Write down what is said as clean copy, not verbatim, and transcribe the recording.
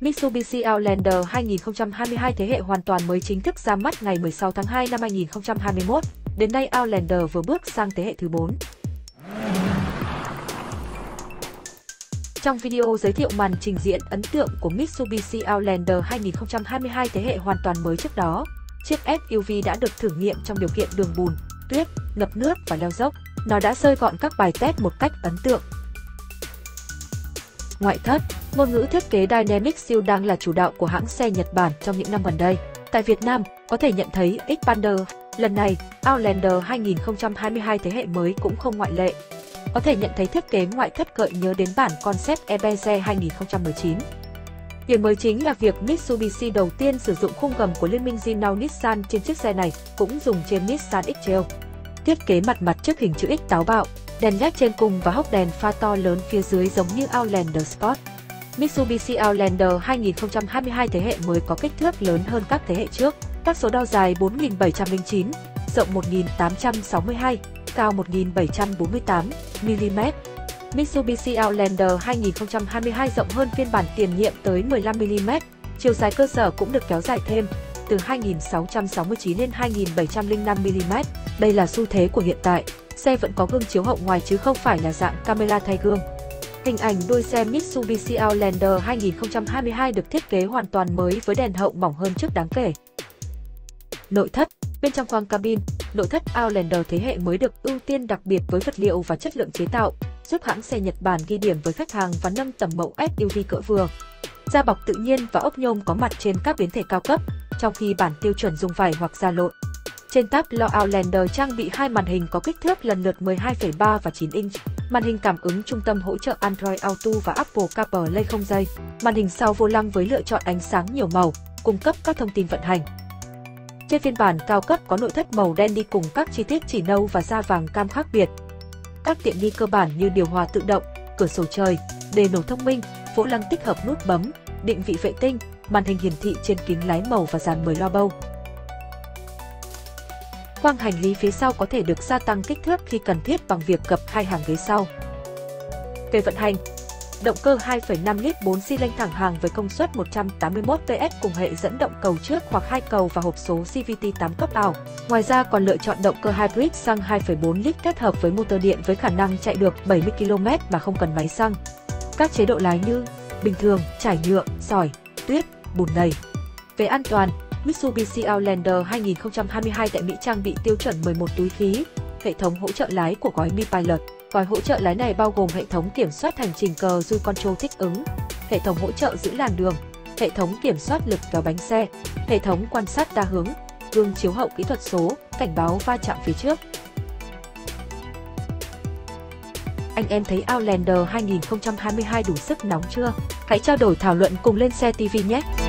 Mitsubishi Outlander 2022 thế hệ hoàn toàn mới chính thức ra mắt ngày 16 tháng 2 năm 2021. Đến nay Outlander vừa bước sang thế hệ thứ 4. Trong video giới thiệu màn trình diễn ấn tượng của Mitsubishi Outlander 2022 thế hệ hoàn toàn mới trước đó, chiếc SUV đã được thử nghiệm trong điều kiện đường bùn, tuyết, ngập nước và leo dốc. Nó đã rơi gọn các bài test một cách ấn tượng. Ngoại thất, ngôn ngữ thiết kế Dynamic Shield đang là chủ đạo của hãng xe Nhật Bản trong những năm gần đây. Tại Việt Nam, có thể nhận thấy Xpander. Lần này, Outlander 2022 thế hệ mới cũng không ngoại lệ. Có thể nhận thấy thiết kế ngoại thất gợi nhớ đến bản Concept EBC 2019. Điểm mới chính là việc Mitsubishi đầu tiên sử dụng khung gầm của Liên minh Zino Nissan trên chiếc xe này, cũng dùng trên Nissan X-Trail. Thiết kế mặt trước hình chữ X táo bạo, đèn led trên cùng và hốc đèn pha to lớn phía dưới giống như Outlander Sport. Mitsubishi Outlander 2022 thế hệ mới có kích thước lớn hơn các thế hệ trước. Các số đo dài 4.709, rộng 1.862, cao 1.748 mm. Mitsubishi Outlander 2022 rộng hơn phiên bản tiền nhiệm tới 15 mm, chiều dài cơ sở cũng được kéo dài thêm, từ 2.669 lên 2.705 mm. Đây là xu thế của hiện tại, xe vẫn có gương chiếu hậu ngoài chứ không phải là dạng camera thay gương. Hình ảnh đuôi xe Mitsubishi Outlander 2022 được thiết kế hoàn toàn mới với đèn hậu mỏng hơn trước đáng kể. Nội thất, bên trong khoang cabin, nội thất Outlander thế hệ mới được ưu tiên đặc biệt với vật liệu và chất lượng chế tạo, giúp hãng xe Nhật Bản ghi điểm với khách hàng và nâng tầm mẫu SUV cỡ vừa. Da bọc tự nhiên và ốp nhôm có mặt trên các biến thể cao cấp, trong khi bản tiêu chuẩn dùng vải hoặc da lộn. Trên táp lo Outlander trang bị hai màn hình có kích thước lần lượt 12,3 và 9 inch, màn hình cảm ứng trung tâm hỗ trợ Android Auto và Apple CarPlay không dây, màn hình sau vô lăng với lựa chọn ánh sáng nhiều màu, cung cấp các thông tin vận hành. Trên phiên bản cao cấp có nội thất màu đen đi cùng các chi tiết chỉ nâu và da vàng cam khác biệt. Các tiện nghi cơ bản như điều hòa tự động, cửa sổ trời, đề nổ thông minh, vô lăng tích hợp nút bấm, định vị vệ tinh, màn hình hiển thị trên kính lái màu và dàn 10 lo bâu. Khoang hành lý phía sau có thể được gia tăng kích thước khi cần thiết bằng việc gập hai hàng ghế sau. Về vận hành, động cơ 2,5 lít 4 xi lanh thẳng hàng với công suất 181 PS cùng hệ dẫn động cầu trước hoặc 2 cầu và hộp số CVT 8 cấp ảo. Ngoài ra còn lựa chọn động cơ hybrid xăng 2,4 lít kết hợp với motor điện với khả năng chạy được 70 km mà không cần máy xăng. Các chế độ lái như bình thường, trải nhựa, sỏi, tuyết, bùn lầy. Về an toàn, Mitsubishi Outlander 2022 tại Mỹ trang bị tiêu chuẩn 11 túi khí, hệ thống hỗ trợ lái của gói Mi Pilot. Gói hỗ trợ lái này bao gồm hệ thống kiểm soát hành trình cờ Z-Control thích ứng, hệ thống hỗ trợ giữ làn đường, hệ thống kiểm soát lực kéo bánh xe, hệ thống quan sát đa hướng, gương chiếu hậu kỹ thuật số, cảnh báo va chạm phía trước. Anh em thấy Outlander 2022 đủ sức nóng chưa? Hãy trao đổi thảo luận cùng Lên Xe TV nhé!